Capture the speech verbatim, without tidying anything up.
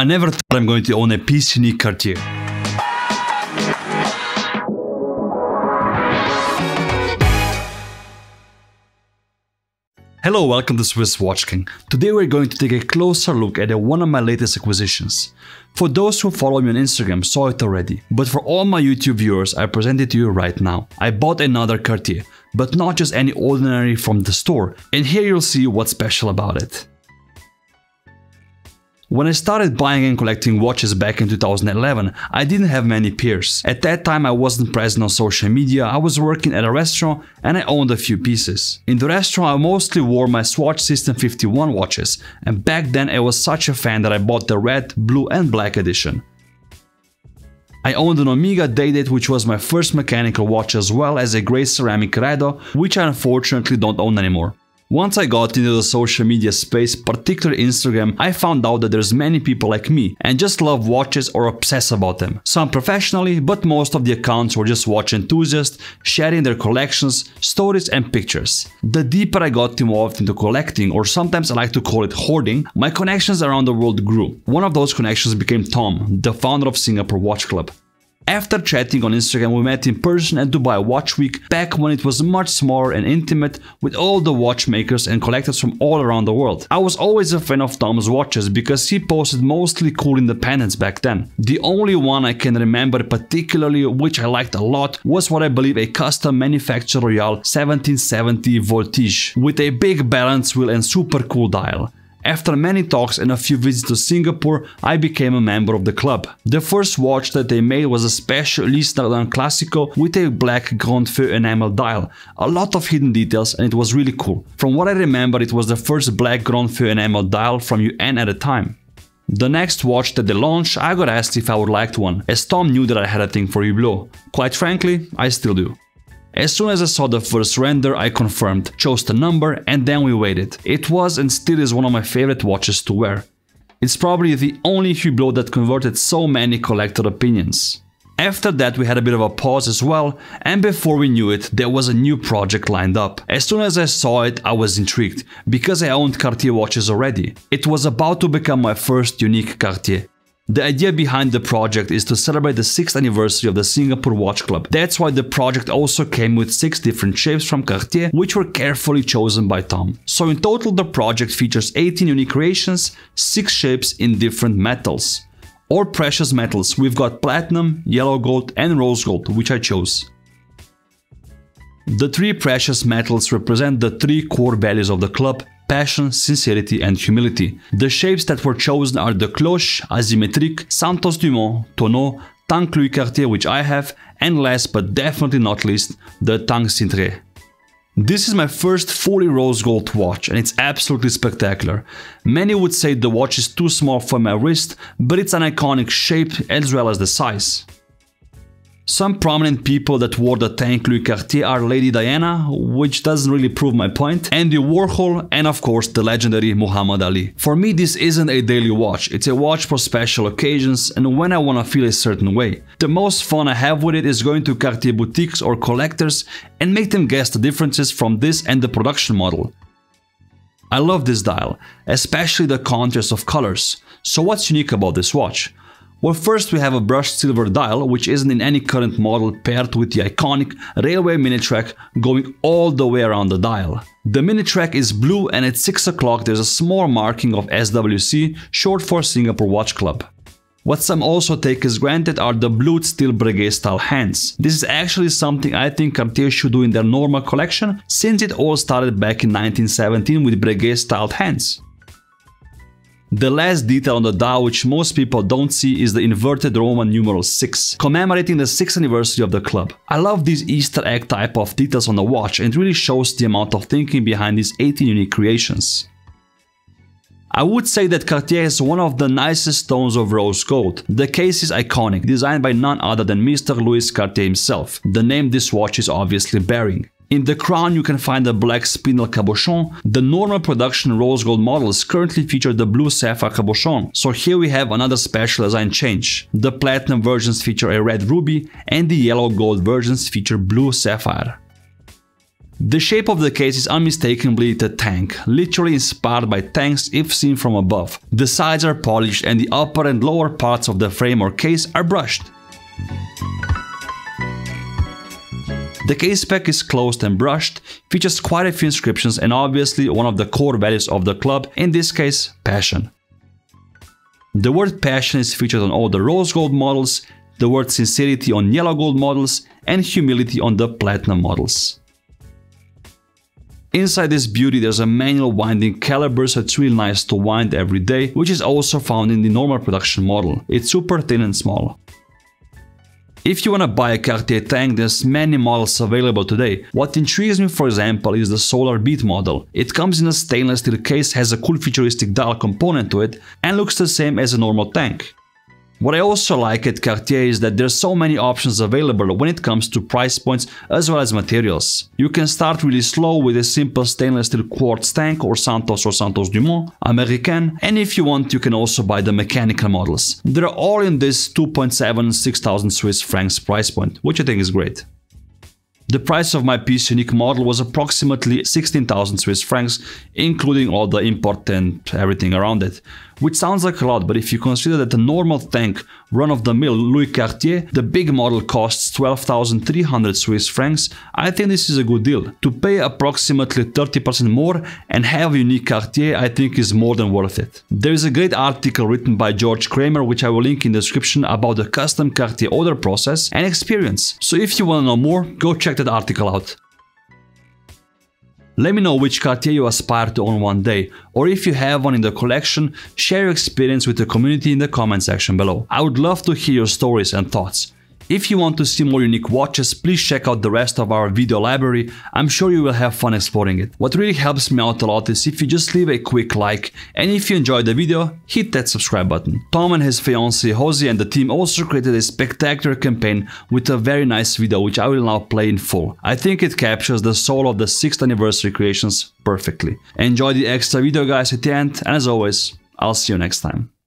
I never thought I'm going to own a piece unique Cartier. Hello, welcome to Swiss Watch King. Today we're going to take a closer look at one of my latest acquisitions. For those who follow me on Instagram saw it already, but for all my YouTube viewers I present it to you right now. I bought another Cartier, but not just any ordinary from the store, and here you'll see what's special about it. When I started buying and collecting watches back in two thousand eleven, I didn't have many peers. At that time I wasn't present on social media, I was working at a restaurant and I owned a few pieces. In the restaurant I mostly wore my Swatch System fifty-one watches, and back then I was such a fan that I bought the red, blue and black edition. I owned an Omega Day-Date, which was my first mechanical watch, as well as a grey ceramic Rado, which I unfortunately don't own anymore. Once I got into the social media space, particularly Instagram, I found out that there's many people like me and just love watches or obsess about them. Some professionally, but most of the accounts were just watch enthusiasts, sharing their collections, stories and pictures. The deeper I got involved into collecting, or sometimes I like to call it hoarding, my connections around the world grew. One of those connections became Tom, the founder of Singapore Watch Club. After chatting on Instagram, we met in person at Dubai Watch Week, back when it was much smaller and intimate, with all the watchmakers and collectors from all around the world. I was always a fan of Tom's watches because he posted mostly cool independents back then. The only one I can remember particularly, which I liked a lot, was what I believe a custom manufactured Royale seventeen seventy Voltige, with a big balance wheel and super cool dial. After many talks and a few visits to Singapore, I became a member of the club. The first watch that they made was a special Ulysse Nardin Classico with a black Grand Feu enamel dial. A lot of hidden details, and it was really cool. From what I remember, it was the first black Grand Feu enamel dial from U N at a time. The next watch that they launched, I got asked if I would like one, as Tom knew that I had a thing for Hublot. Quite frankly, I still do. As soon as I saw the first render, I confirmed, chose the number, and then we waited. It was and still is one of my favorite watches to wear. It's probably the only Hublot that converted so many collector opinions. After that we had a bit of a pause as well, and before we knew it, there was a new project lined up. As soon as I saw it, I was intrigued, because I owned Cartier watches already. It was about to become my first unique Cartier. The idea behind the project is to celebrate the sixth anniversary of the Singapore Watch Club. That's why the project also came with six different shapes from Cartier, which were carefully chosen by Tom. So in total the project features eighteen unique creations, six shapes in different metals. Or precious metals, we've got platinum, yellow gold and rose gold, which I chose. The three precious metals represent the three core values of the club: passion, sincerity and humility. The shapes that were chosen are the Cloche, Asymetrique, Santos Dumont, Tonneau, Tank Louis Cartier, which I have, and last but definitely not least, the Tank Cintrée. This is my first fully rose gold watch, and it's absolutely spectacular. Many would say the watch is too small for my wrist, but it's an iconic shape as well as the size. Some prominent people that wore the Tank Louis Cartier are Lady Diana, which doesn't really prove my point, Andy Warhol and of course the legendary Muhammad Ali. For me this isn't a daily watch, it's a watch for special occasions and when I wanna feel a certain way. The most fun I have with it is going to Cartier boutiques or collectors and make them guess the differences from this and the production model. I love this dial, especially the contrast of colors. So what's unique about this watch? Well, first we have a brushed silver dial, which isn't in any current model, paired with the iconic railway mini-track going all the way around the dial. The mini-track is blue and at six o'clock there's a small marking of S W C, short for Singapore Watch Club. What some also take as granted are the blued steel Breguet style hands. This is actually something I think Cartier should do in their normal collection, since it all started back in nineteen seventeen with Breguet styled hands. The last detail on the dial, which most people don't see, is the inverted Roman numeral six, commemorating the sixth anniversary of the club. I love these Easter egg type of details on the watch, and it really shows the amount of thinking behind these eighteen unique creations. I would say that Cartier has one of the nicest tones of rose gold. The case is iconic, designed by none other than Mister Louis Cartier himself, the name this watch is obviously bearing. In the crown you can find the black spindle cabochon. The normal production rose gold models currently feature the blue sapphire cabochon, so here we have another special design change. The platinum versions feature a red ruby and the yellow gold versions feature blue sapphire. The shape of the case is unmistakably the tank, literally inspired by tanks if seen from above. The sides are polished and the upper and lower parts of the frame or case are brushed. The case pack is closed and brushed, features quite a few inscriptions and obviously one of the core values of the club, in this case, passion. The word passion is featured on all the rose gold models, the word sincerity on yellow gold models, and humility on the platinum models. Inside this beauty there's a manual winding caliber, so it's really nice to wind every day, which is also found in the normal production model. It's super thin and small. If you wanna buy a Cartier tank, there's many models available today. What intrigues me, for example, is the Solar Beat model. It comes in a stainless steel case, has a cool futuristic dial component to it, and looks the same as a normal tank. What I also like at Cartier is that there's so many options available when it comes to price points as well as materials. You can start really slow with a simple stainless steel quartz tank or Santos or Santos Dumont, American, and if you want you can also buy the mechanical models. They're all in this two point seven, six thousand Swiss francs price point, which I think is great. The price of my piece unique model was approximately sixteen thousand Swiss francs, including all the import and everything around it. Which sounds like a lot, but if you consider that the normal tank, run-of-the-mill Louis Cartier, the big model costs twelve thousand three hundred Swiss francs, I think this is a good deal. To pay approximately thirty percent more and have a unique Cartier, I think is more than worth it. There is a great article written by George Cramer, which I will link in the description, about the custom Cartier order process and experience. So if you want to know more, go check that article out. Let me know which Cartier you aspire to own one day, or if you have one in the collection, share your experience with the community in the comment section below. I would love to hear your stories and thoughts. If you want to see more unique watches, please check out the rest of our video library, I'm sure you will have fun exploring it. What really helps me out a lot is if you just leave a quick like, and if you enjoyed the video, hit that subscribe button. Tom and his fiancée Jose and the team also created a spectacular campaign with a very nice video which I will now play in full. I think it captures the soul of the sixth anniversary creations perfectly. Enjoy the extra video guys at the end, and as always, I'll see you next time.